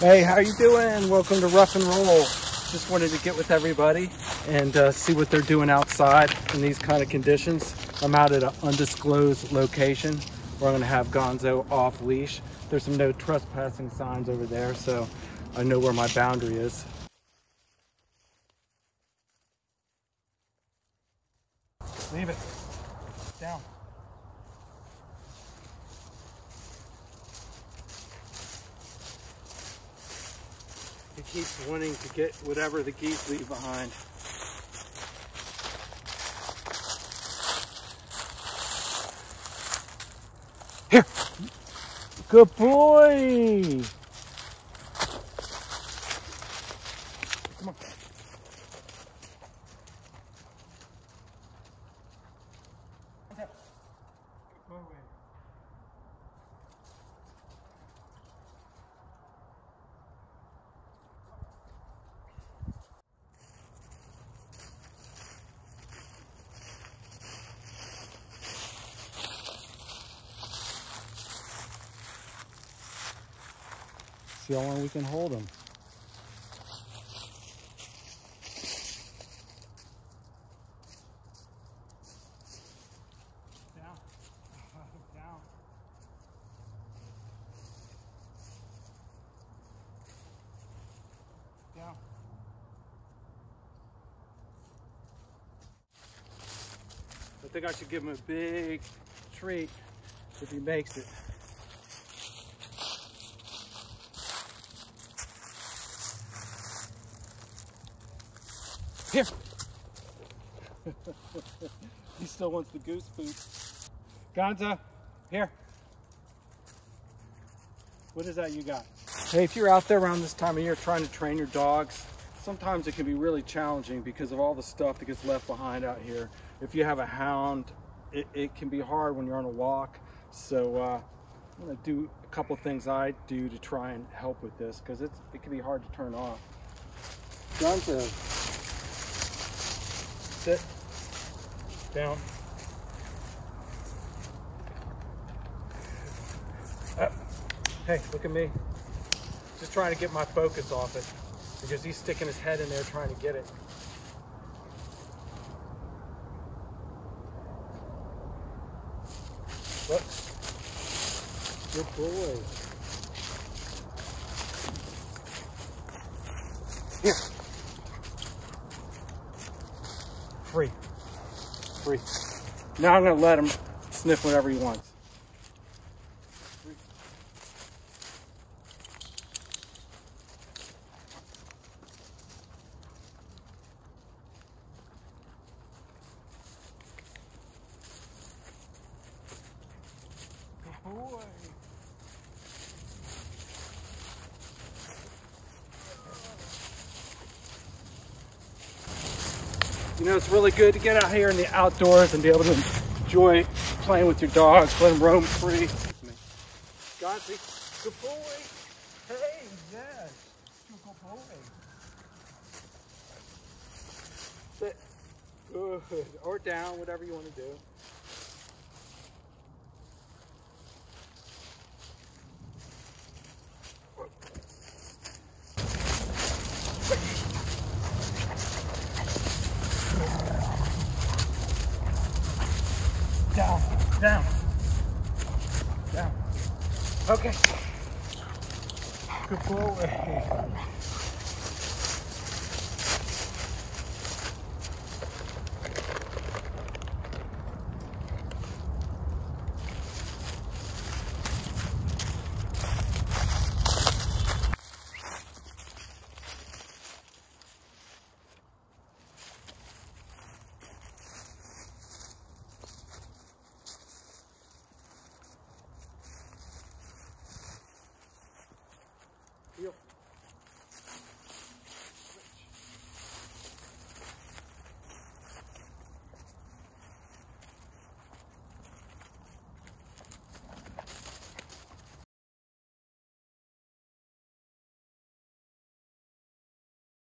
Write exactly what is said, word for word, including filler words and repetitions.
Hey, how you doing? Welcome to Rough and Roll. Just wanted to get with everybody and uh, see what they're doing outside in these kind of conditions. I'm out at an undisclosed location where I'm going to have Gonzo off leash. There's some no trespassing signs over there, so I know where my boundary is. Leave it. Down. He keeps wanting to get whatever the geese leave behind. Here! Good boy! Come on. See how long we can hold them. Down. Down. Down. I think I should give him a big treat if he makes it. Here! He still wants the goose food. Gonzo, here. What is that you got? Hey, if you're out there around this time of year trying to train your dogs, sometimes it can be really challenging because of all the stuff that gets left behind out here. If you have a hound, it, it can be hard when you're on a walk. So uh, I'm gonna do a couple things I do to try and help with this because it can be hard to turn off. Gonzo. Sit. Down. Up. Hey, look at me. Just trying to get my focus off it because he's sticking his head in there trying to get it. Look. Good boy. Here. Free, free. Now I'm gonna let him sniff whatever he wants. Free. Good boy. You know, it's really good to get out here in the outdoors and be able to enjoy playing with your dogs, let them roam free. Gonzo, good boy. Hey, yes. Good boy. Sit. Good. Or down, whatever you want to do. Down, down, down. Okay. Good boy.